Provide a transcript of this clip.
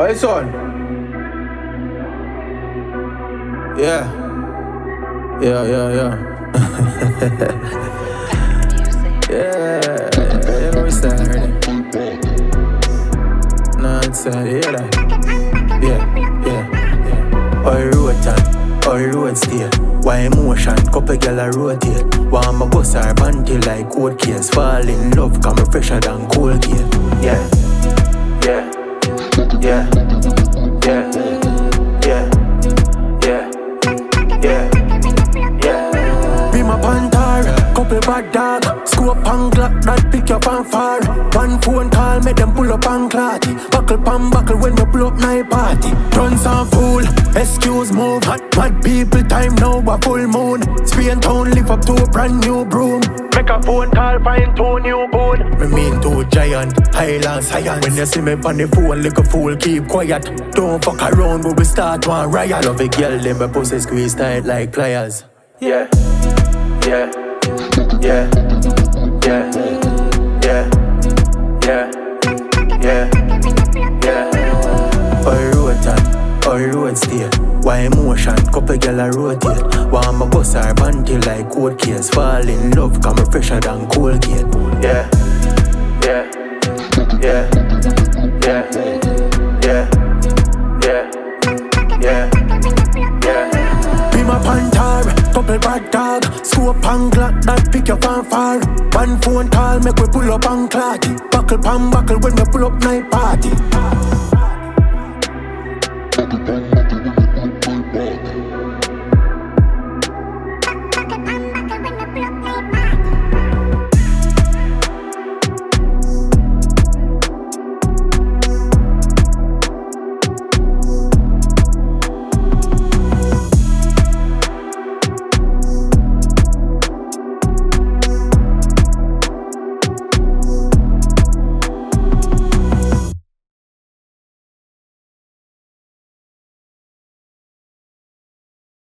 Oh, it's on. Yeah. Yeah. Yeah, you know it's that, right? No, it's that, you hear that? Yeah. All road time, all road stay. Why emotion, couple girl a rotate. Why my bust her banty like cold case. Fall in love, come fresher than cold case. Yeah. Yeah. Be my Pantara, couple bad dog. Scoop and clock that pick up and far. One phone call, make them pull up and clotty. Buckle pan buckle when we blow up my party. Drunks and fool, excuse move. Hot mad people, time now a full moon. Spain town, lift up to a brand new broom. Make a phone call, find two new bone. Me mean two giant, highland science. When you see me on the phone, look a fool, keep quiet. Don't fuck around when we start one riot. Love a girl, then my pussy squeeze tight like pliers. Yeah. All road time, all road stay. Why emotion, couple girl a rotate. Why my bust her banty like cold case. Fall in love, come fresher than cold case. Yeah. Be my Pantara, couple bad dog. Scoop and glock that pick your fan far. One phone call, make we pull up and clotty. Buckle pan buckle when we pull up night party.